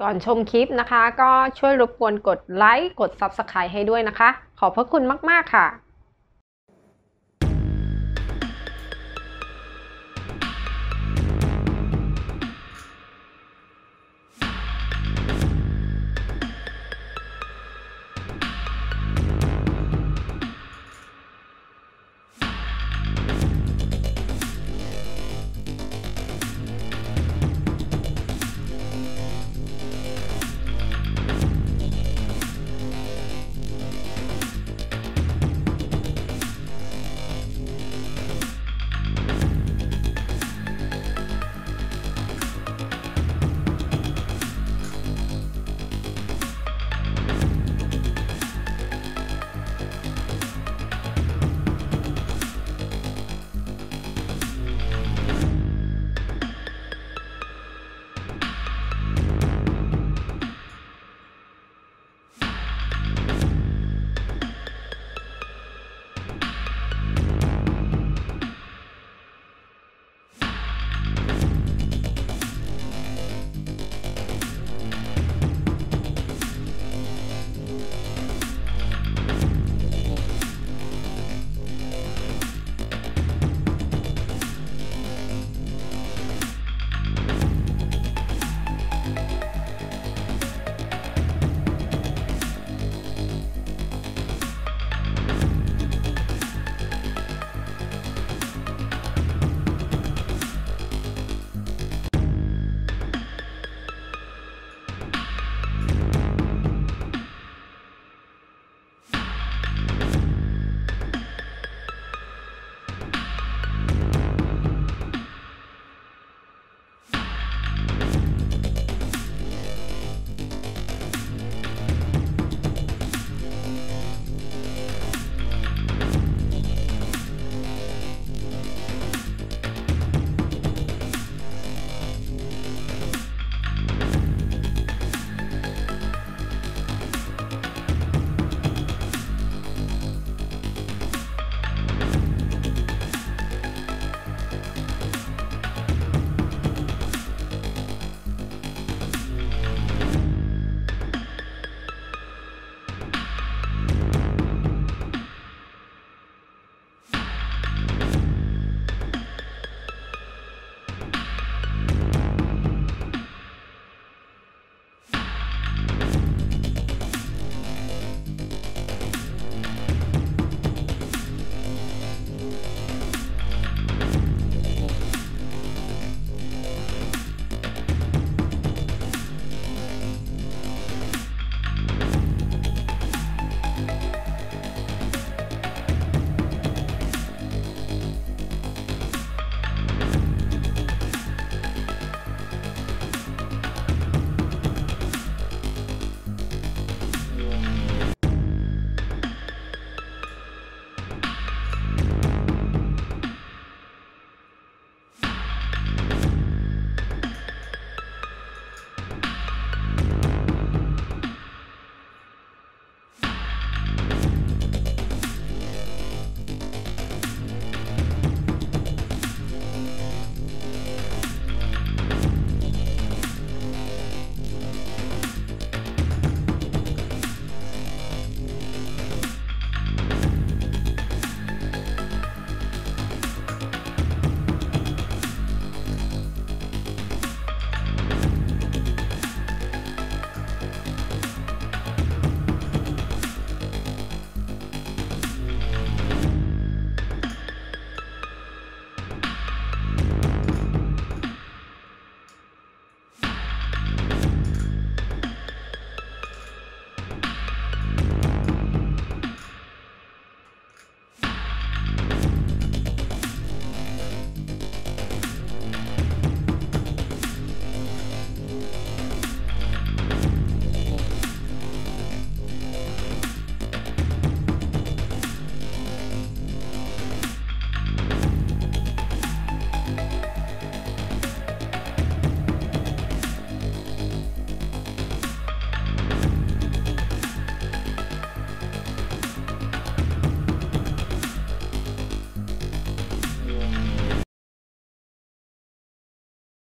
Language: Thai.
ก่อนชมคลิปนะคะก็ช่วยรบกวนกดไลค์กด Subscribe ให้ด้วยนะคะขอบพระคุณมากๆค่ะ